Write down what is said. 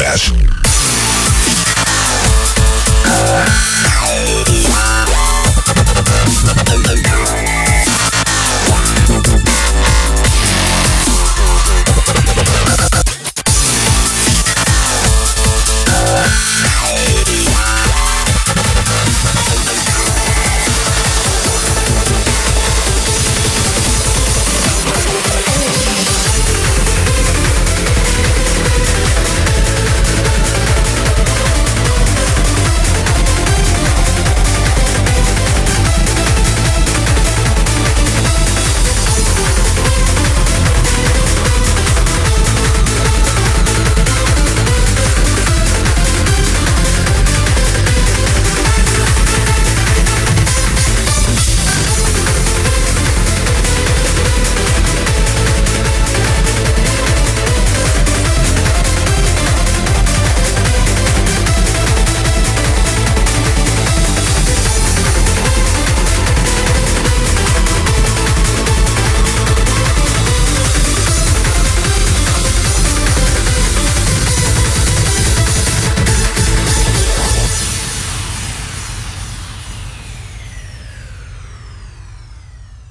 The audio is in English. Fresh.